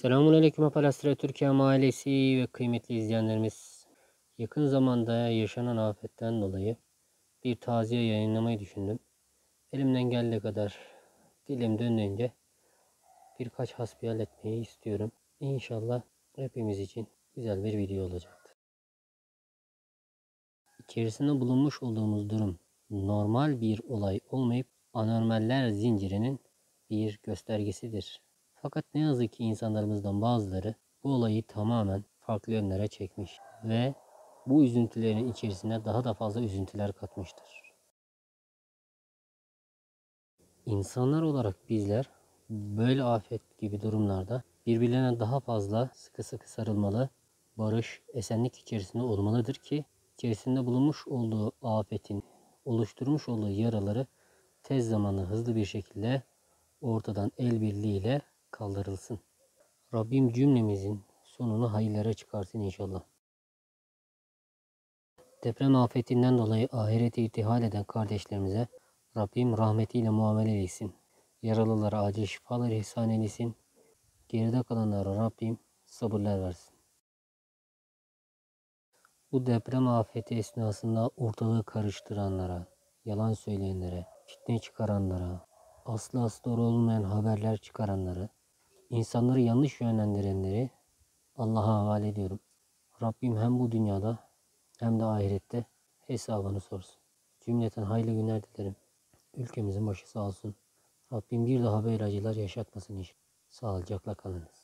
Selamünaleyküm Opel Astra Türkiye ailesi ve kıymetli izleyenlerimiz. Yakın zamanda yaşanan afetten dolayı bir taziye yayınlamayı düşündüm. Elimden geldiği kadar, dilim döndüğünce birkaç hasbihal etmeyi istiyorum. İnşallah hepimiz için güzel bir video olacaktır. İçerisinde bulunmuş olduğumuz durum normal bir olay olmayıp anormaller zincirinin bir göstergesidir. Fakat ne yazık ki insanlarımızdan bazıları bu olayı tamamen farklı yönlere çekmiş ve bu üzüntülerin içerisine daha da fazla üzüntüler katmıştır. İnsanlar olarak bizler böyle afet gibi durumlarda birbirlerine daha fazla sıkı sarılmalı, barış, esenlik içerisinde olmalıdır ki içerisinde bulunmuş olduğu afetin oluşturmuş olduğu yaraları tez zamanda hızlı bir şekilde ortadan el birliğiyle kaldırılsın. Rabbim cümlemizin sonunu hayırlara çıkarsın inşallah. Deprem afetinden dolayı ahirete irtihal eden kardeşlerimize Rabbim rahmetiyle muamele eylesin. Yaralılara acil şifalar ihsan eylesin. Geride kalanlara Rabbim sabırlar versin. Bu deprem afeti esnasında ortalığı karıştıranlara, yalan söyleyenlere, fitne çıkaranlara, asla doğru olmayan haberler çıkaranlara, İnsanları yanlış yönlendirenleri Allah'a havale ediyorum. Rabbim hem bu dünyada hem de ahirette hesabını sorsun. Cümleten hayırlı günler dilerim. Ülkemizin başı sağ olsun. Rabbim bir daha böyle acılar yaşatmasın inşallah. Sağlıcakla kalınız.